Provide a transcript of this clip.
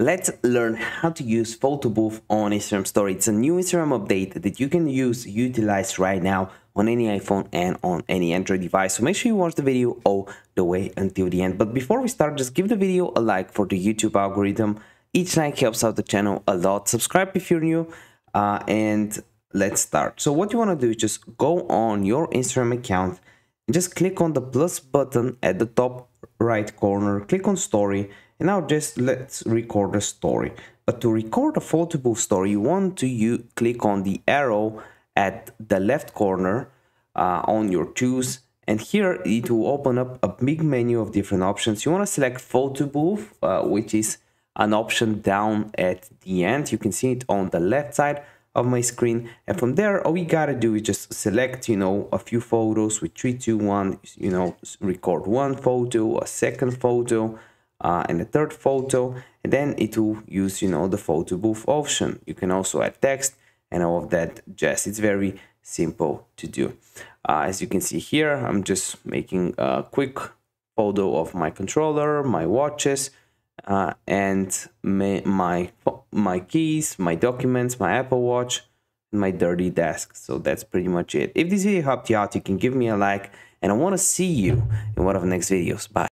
Let's learn how to use Photo Booth on Instagram Story. It's a new Instagram update that you can utilize right now on any iPhone and on any Android device. So make sure you watch the video all the way until the end. But before we start, just give the video a like for the YouTube algorithm. Each like helps out the channel a lot. Subscribe if you're new and let's start. So what you want to do is just go on your Instagram account and just click on the plus button at the top right corner, click on story. And now just let's record a story. But to record a Photo Booth story, you want to click on the arrow at the left corner on your tools. And here it will open up a big menu of different options. You want to select Photo Booth, which is an option down at the end. You can see it on the left side of my screen. And from there, all we got to do is just select, you know, a few photos with 3, 2, 1, you know, record one photo, a second photo. And the third photo, and then it will use, you know, the Photo Booth option. You can also add text and all of that jazz. It's very simple to do. As you can see here, I'm just making a quick photo of my controller, my watches, and my keys, my documents, my Apple Watch, and my dirty desk. So that's pretty much it. If this video helped you out, you can give me a like, and I want to see you in one of the next videos. Bye.